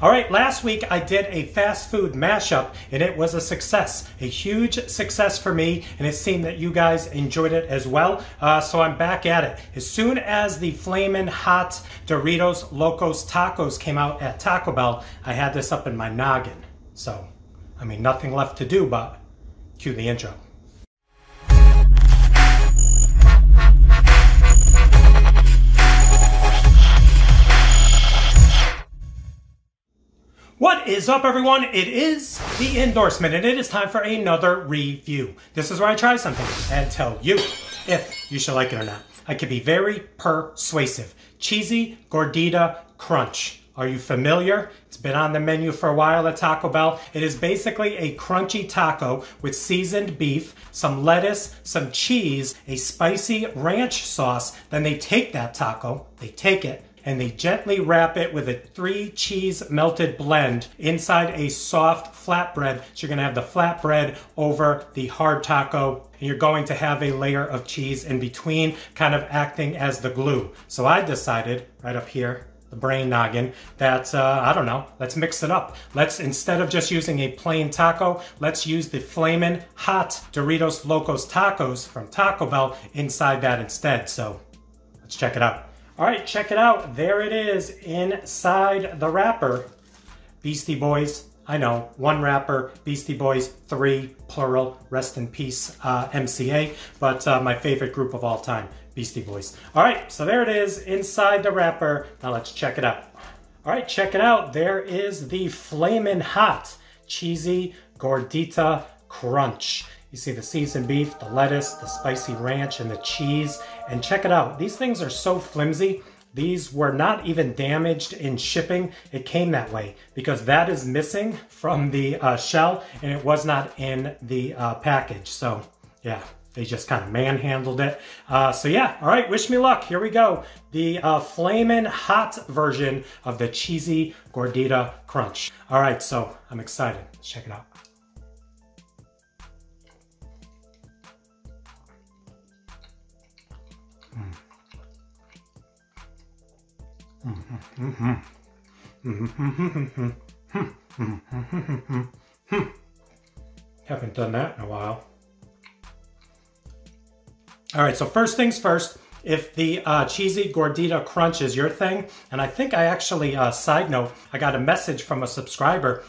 All right, last week I did a fast food mashup, and it was a success, a huge success for me, and it seemed that you guys enjoyed it as well, so I'm back at it. As soon as the Flamin' Hot Doritos Locos Tacos came out at Taco Bell, I had this up in my noggin. So, I mean, nothing left to do but cue the intro. What is up, everyone? It is the endorsement, and it is time for another review. This is where I try something and tell you if you should like it or not. I can be very persuasive. Cheesy Gordita Crunch. Are you familiar? It's been on the menu for a while at Taco Bell. It is basically a crunchy taco with seasoned beef, some lettuce, some cheese, a spicy ranch sauce. Then they take that taco, they take it, and they gently wrap it with a 3-cheese melted blend inside a soft flatbread. So you're gonna have the flatbread over the hard taco, and you're going to have a layer of cheese in between, kind of acting as the glue. So I decided, right up here, the brain noggin, that, I don't know, let's mix it up. Let's, instead of just using a plain taco, let's use the Flamin' Hot Doritos Locos Tacos from Taco Bell inside that instead. So let's check it out. All right, check it out. There it is inside the wrapper. Beastie Boys, I know, one wrapper, Beastie Boys, 3, plural, rest in peace, MCA, but my favorite group of all time, Beastie Boys. All right, so there it is inside the wrapper. Now let's check it out. All right, check it out. There is the Flamin' Hot Cheesy Gordita Crunch. You see the seasoned beef, the lettuce, the spicy ranch, and the cheese. And check it out. These things are so flimsy. These were not even damaged in shipping. It came that way because that is missing from the shell, and it was not in the package. So, yeah, they just kind of manhandled it. So, yeah. All right. Wish me luck. Here we go. The Flamin' Hot version of the Cheesy Gordita Crunch. All right. So, I'm excited. Let's check it out. Haven't done that in a while. All right, so first things first, if the Cheesy Gordita Crunch is your thing, and I think I actually, side note, I got a message from a subscriber,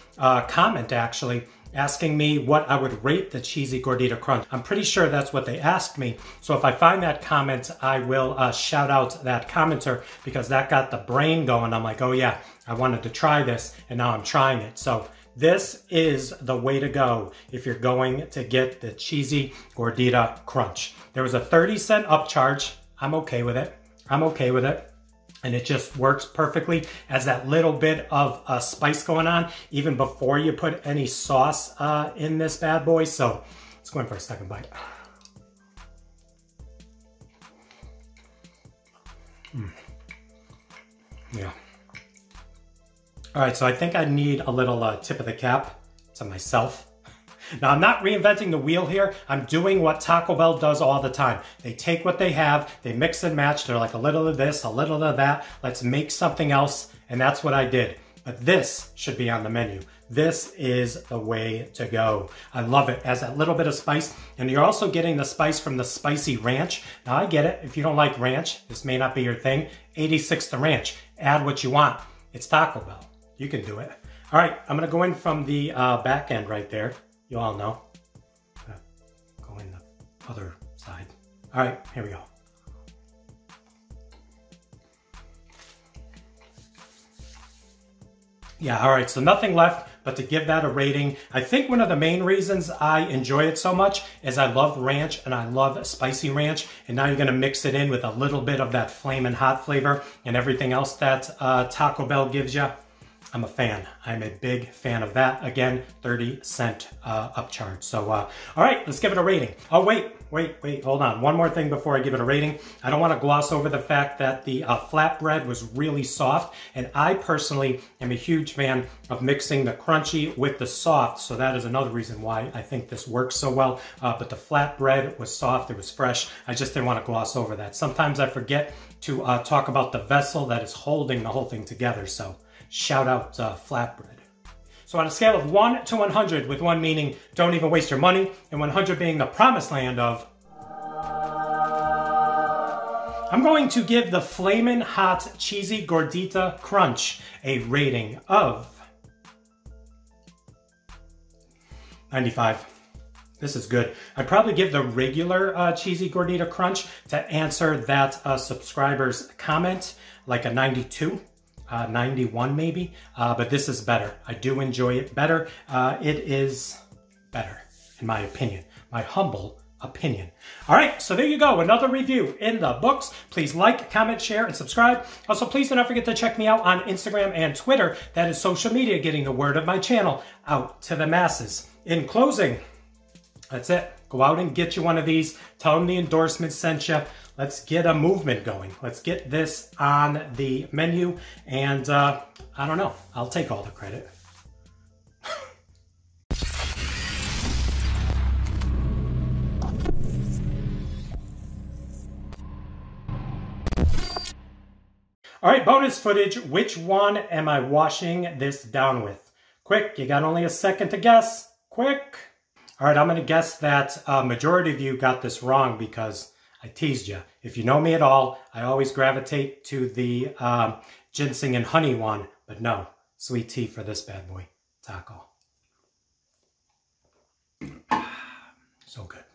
comment actually, asking me what I would rate the Cheesy Gordita Crunch. I'm pretty sure that's what they asked me. So if I find that comment, I will shout out that commenter, because that got the brain going. I'm like, oh yeah, I wanted to try this, and now I'm trying it. So this is the way to go if you're going to get the Cheesy Gordita Crunch. There was a 30-cent upcharge. I'm okay with it. I'm okay with it. And it just works perfectly as that little bit of spice going on, even before you put any sauce in this bad boy. So let's go in for a second bite. Yeah. All right, so I think I need a little tip of the cap to myself. Now, I'm not reinventing the wheel here. I'm doing what Taco Bell does all the time. They take what they have, they mix and match. They're like a little of this, a little of that. Let's make something else. And that's what I did. But this should be on the menu. This is the way to go. I love it. As that little bit of spice. And you're also getting the spice from the spicy ranch. Now, I get it. If you don't like ranch, this may not be your thing. 86 the ranch. Add what you want. It's Taco Bell. You can do it. All right. I'm going to go in from the back end right there. You all know. Go in the other side. All right, here we go. Yeah, all right, so nothing left but to give that a rating. I think one of the main reasons I enjoy it so much is I love ranch and I love spicy ranch. And now you're gonna mix it in with a little bit of that Flamin' Hot flavor and everything else that Taco Bell gives you. I'm a fan. I'm a big fan of that. Again, 30-cent upcharge. So, all right, let's give it a rating. Oh, wait, hold on. One more thing before I give it a rating. I don't want to gloss over the fact that the flatbread was really soft, and I personally am a huge fan of mixing the crunchy with the soft, so that is another reason why I think this works so well. But the flatbread was soft. It was fresh. I just didn't want to gloss over that. Sometimes I forget to talk about the vessel that is holding the whole thing together, so Shout out flatbread. So on a scale of 1 to 100, with 1 meaning don't even waste your money, and 100 being the promised land of... I'm going to give the Flamin' Hot Cheesy Gordita Crunch a rating of... 95. This is good. I'd probably give the regular Cheesy Gordita Crunch, to answer that subscriber's comment, like a 92. 91 maybe, but this is better. I do enjoy it better. It is better, in my opinion, my humble opinion. All right, so there you go, another review in the books. Please like, comment, share, and subscribe. Also, please do not forget to check me out on Instagram and Twitter. That is social media getting the word of my channel out to the masses. In closing, that's it. Go out and get you one of these. Tell them the endorsement sent you. Let's get a movement going. Let's get this on the menu. And I don't know. I'll take all the credit. All right, bonus footage. Which one am I washing this down with? Quick, you got only a second to guess. Quick. All right, I'm going to guess that a majority of you got this wrong because I teased you. If you know me at all, I always gravitate to the ginseng and honey one, but no, sweet tea for this bad boy. Taco. So good.